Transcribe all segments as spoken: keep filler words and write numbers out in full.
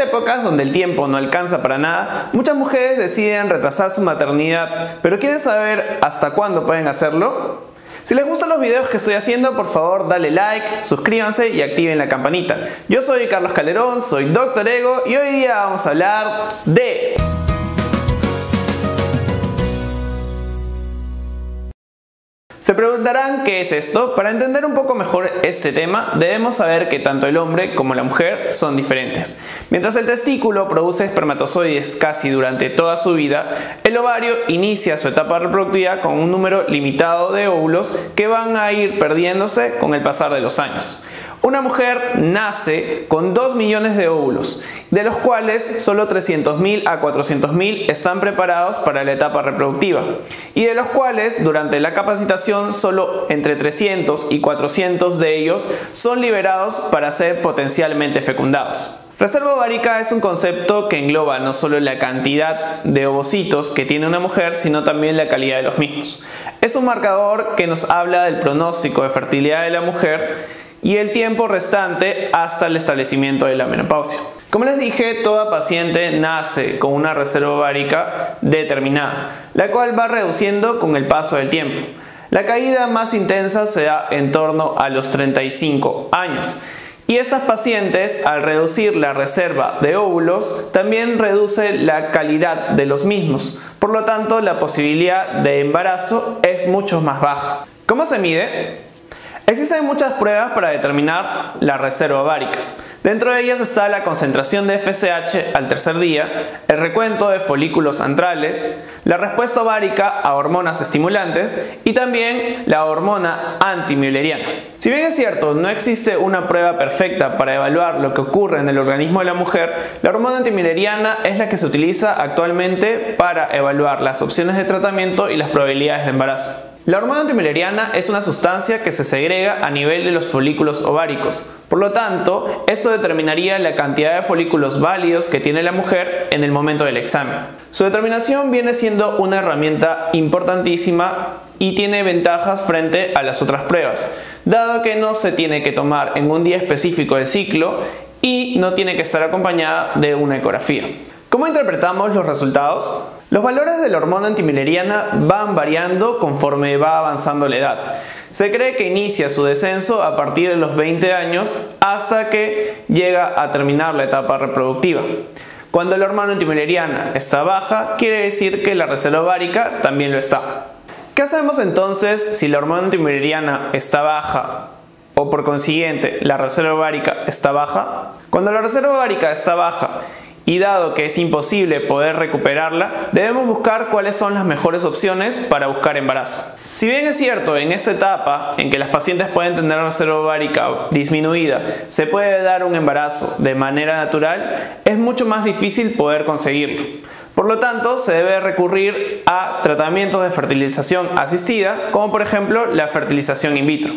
épocas donde el tiempo no alcanza para nada, muchas mujeres deciden retrasar su maternidad, pero ¿quieren saber hasta cuándo pueden hacerlo? Si les gustan los videos que estoy haciendo, por favor dale like, suscríbanse y activen la campanita. Yo soy Carlos Calderón, soy Doctor Ego y hoy día vamos a hablar de... Se preguntarán qué es esto. Para entender un poco mejor este tema, debemos saber que tanto el hombre como la mujer son diferentes. Mientras el testículo produce espermatozoides casi durante toda su vida, el ovario inicia su etapa reproductiva con un número limitado de óvulos que van a ir perdiéndose con el pasar de los años. Una mujer nace con dos millones de óvulos, de los cuales solo trescientos mil a cuatrocientos mil están preparados para la etapa reproductiva, y de los cuales durante la capacitación solo entre trescientos y cuatrocientos de ellos son liberados para ser potencialmente fecundados. Reserva ovárica es un concepto que engloba no solo la cantidad de ovocitos que tiene una mujer, sino también la calidad de los mismos. Es un marcador que nos habla del pronóstico de fertilidad de la mujer y el tiempo restante hasta el establecimiento de la menopausia. Como les dije, toda paciente nace con una reserva ovárica determinada, la cual va reduciendo con el paso del tiempo. La caída más intensa se da en torno a los treinta y cinco años. Y estas pacientes, al reducir la reserva de óvulos, también reduce la calidad de los mismos. Por lo tanto, la posibilidad de embarazo es mucho más baja. ¿Cómo se mide? Existen muchas pruebas para determinar la reserva ovárica. Dentro de ellas está la concentración de F S H al tercer día, el recuento de folículos antrales, la respuesta ovárica a hormonas estimulantes y también la hormona antimulleriana. Si bien es cierto, no existe una prueba perfecta para evaluar lo que ocurre en el organismo de la mujer, la hormona antimulleriana es la que se utiliza actualmente para evaluar las opciones de tratamiento y las probabilidades de embarazo. La hormona antimulleriana es una sustancia que se segrega a nivel de los folículos ováricos. Por lo tanto, esto determinaría la cantidad de folículos válidos que tiene la mujer en el momento del examen. Su determinación viene siendo una herramienta importantísima y tiene ventajas frente a las otras pruebas, dado que no se tiene que tomar en un día específico del ciclo y no tiene que estar acompañada de una ecografía. ¿Cómo interpretamos los resultados? Los valores de la hormona antimulleriana van variando conforme va avanzando la edad. Se cree que inicia su descenso a partir de los veinte años hasta que llega a terminar la etapa reproductiva. Cuando la hormona antimulleriana está baja, quiere decir que la reserva ovárica también lo está. ¿Qué hacemos entonces si la hormona antimulleriana está baja o por consiguiente la reserva ovárica está baja? Cuando la reserva ovárica está baja y dado que es imposible poder recuperarla, debemos buscar cuáles son las mejores opciones para buscar embarazo. Si bien es cierto, en esta etapa en que las pacientes pueden tener reserva ovárica disminuida, se puede dar un embarazo de manera natural, es mucho más difícil poder conseguirlo. Por lo tanto, se debe recurrir a tratamientos de fertilización asistida, como por ejemplo la fertilización in vitro.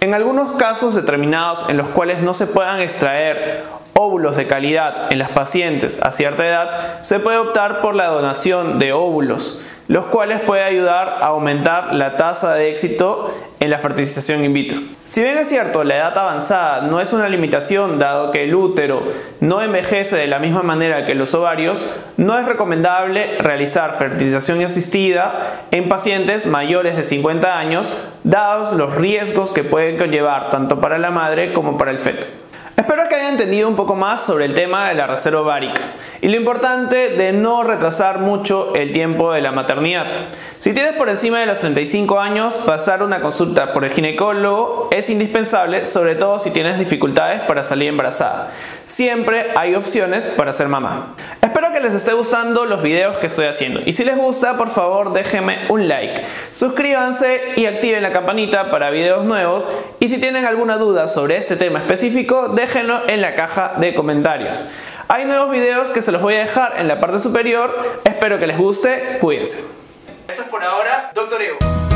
En algunos casos determinados en los cuales no se puedan extraer óvulos de calidad en las pacientes a cierta edad, se puede optar por la donación de óvulos, los cuales puede ayudar a aumentar la tasa de éxito en la fertilización in vitro. Si bien es cierto, la edad avanzada no es una limitación, dado que el útero no envejece de la misma manera que los ovarios, no es recomendable realizar fertilización asistida en pacientes mayores de cincuenta años, dados los riesgos que pueden conllevar tanto para la madre como para el feto. Espero que hayan entendido un poco más sobre el tema de la reserva ovárica y lo importante de no retrasar mucho el tiempo de la maternidad. Si tienes por encima de los treinta y cinco años, pasar una consulta por el ginecólogo es indispensable, sobre todo si tienes dificultades para salir embarazada. Siempre hay opciones para ser mamá. Espero que les esté gustando los videos que estoy haciendo y si les gusta, por favor déjenme un like, suscríbanse y activen la campanita para videos nuevos, y si tienen alguna duda sobre este tema específico, déjenme Déjenlo en la caja de comentarios. Hay nuevos videos que se los voy a dejar en la parte superior. Espero que les guste. Cuídense. Eso es por ahora, Doctor Ego.